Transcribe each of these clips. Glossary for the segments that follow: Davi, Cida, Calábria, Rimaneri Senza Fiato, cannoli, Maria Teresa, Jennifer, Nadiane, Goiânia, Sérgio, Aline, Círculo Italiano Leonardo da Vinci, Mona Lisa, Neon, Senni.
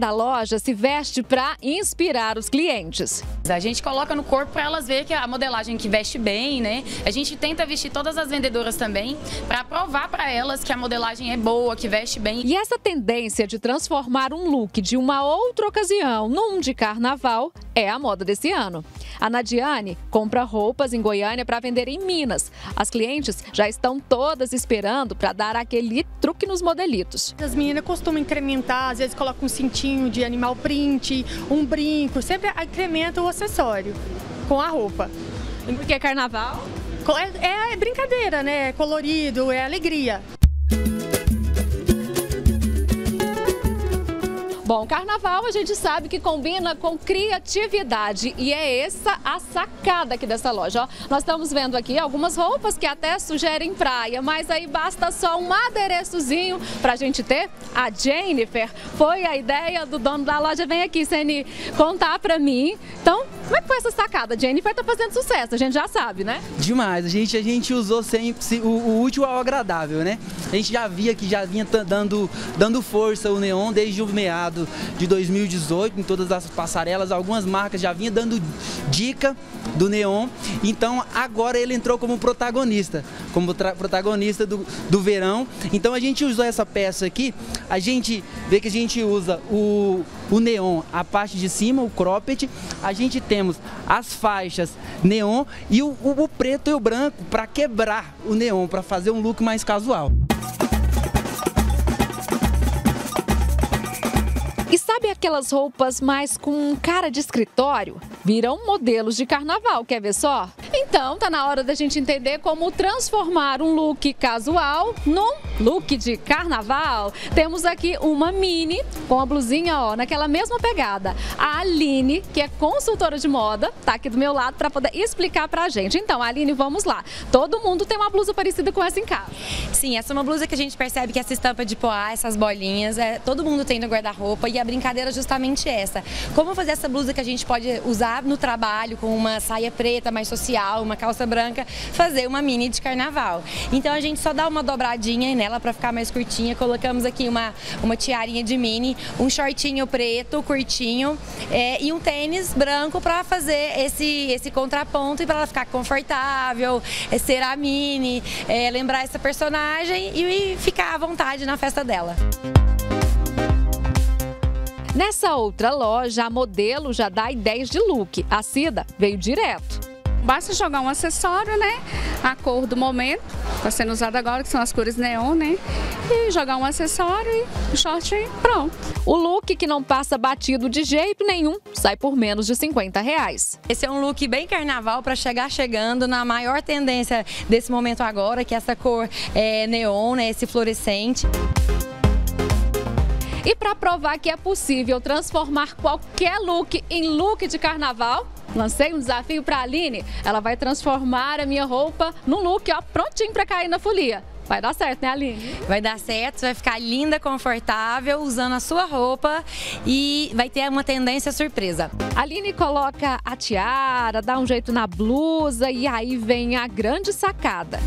da loja se veste para inspirar os clientes. A gente coloca no corpo para elas verem que a modelagem que veste bem, né? A gente tenta vestir todas as vendedoras também para provar para elas que a modelagem é boa, que veste bem. E essa tendência de transformar um look de uma outra ocasião num de carnaval é a moda desse ano. A Nadiane compra roupas em Goiânia para vender em Minas. As clientes já estão todas esperando para dar aquele truque nos modelitos. As meninas costumam incrementar, às vezes colocam um cintinho de animal print, um brinco, sempre incrementa o acessório com a roupa. Porque é carnaval? É brincadeira, né? É colorido, é alegria. Bom, carnaval a gente sabe que combina com criatividade e é essa a sacada aqui dessa loja. Ó, nós estamos vendo aqui algumas roupas que até sugerem praia, mas aí basta só um adereçozinho pra gente ter a Jennifer. Foi a ideia do dono da loja. Vem aqui, Senni, contar pra mim. Então, como é que foi essa sacada? Jennifer tá fazendo sucesso, a gente já sabe, né? Demais, a gente usou sempre o útil ao agradável, né? A gente já via que já vinha dando força o Neon desde o meado de 2018, em todas as passarelas, algumas marcas já vinham dando dica do Neon, então agora ele entrou como protagonista do verão. Então a gente usou essa peça aqui, a gente vê que a gente usa o Neon, a parte de cima, o cropped, a gente temos as faixas Neon e o preto e o branco para quebrar o Neon, para fazer um look mais casual. E sabe aquelas roupas mais com cara de escritório? Viram modelos de carnaval, quer ver só? Então, tá na hora da gente entender como transformar um look casual num look de carnaval. Temos aqui uma mini com a blusinha, ó, naquela mesma pegada. A Aline, que é consultora de moda, tá aqui do meu lado para poder explicar pra gente. Então, Aline, vamos lá. Todo mundo tem uma blusa parecida com essa em casa. Sim, essa é uma blusa que a gente percebe que essa estampa de poá, essas bolinhas, todo mundo tem no guarda-roupa e a brincadeira é justamente essa. Como fazer essa blusa que a gente pode usar no trabalho com uma saia preta mais social, uma calça branca, fazer uma mini de carnaval. Então a gente só dá uma dobradinha nela para ficar mais curtinha, colocamos aqui uma tiarinha de mini, um shortinho preto, curtinho, e um tênis branco para fazer esse contraponto e para ela ficar confortável, ser a mini, lembrar essa personagem e ficar à vontade na festa dela. Nessa outra loja, a modelo já dá ideias de look. A Cida veio direto. Basta jogar um acessório, né? A cor do momento, está sendo usada agora, que são as cores neon, né? E jogar um acessório e um short e pronto. O look que não passa batido de jeito nenhum sai por menos de R$50. Esse é um look bem carnaval para chegar chegando na maior tendência desse momento agora, que é essa cor neon, né? Esse fluorescente. E para provar que é possível transformar qualquer look em look de carnaval, lancei um desafio para a Aline. Ela vai transformar a minha roupa num look, ó, prontinho para cair na folia. Vai dar certo, né, Aline? Vai dar certo, vai ficar linda, confortável, usando a sua roupa e vai ter uma tendência surpresa. Aline coloca a tiara, dá um jeito na blusa e aí vem a grande sacada.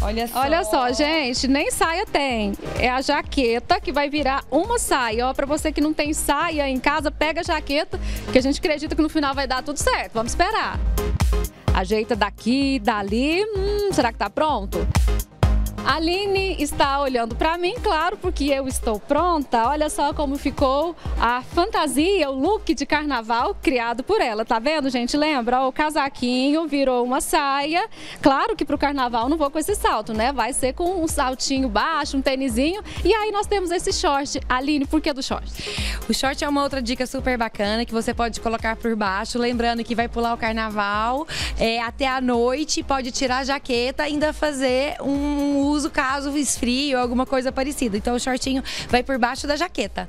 Olha só, gente, nem saia tem. É a jaqueta que vai virar uma saia. Ó, pra você que não tem saia em casa, pega a jaqueta, que a gente acredita que no final vai dar tudo certo. Vamos esperar. Ajeita daqui, dali. Será que tá pronto? Aline está olhando para mim, claro, porque eu estou pronta. Olha só como ficou a fantasia, o look de carnaval criado por ela. Tá vendo, gente? Lembra? O casaquinho virou uma saia. Claro que para o carnaval não vou com esse salto, né? Vai ser com um saltinho baixo, um tênisinho. E aí nós temos esse short. Aline, por que do short? O short é uma outra dica super bacana que você pode colocar por baixo. Lembrando que vai pular o carnaval até a noite, pode tirar a jaqueta e ainda fazer um uso caso esfrio ou alguma coisa parecida. Então o shortinho vai por baixo da jaqueta.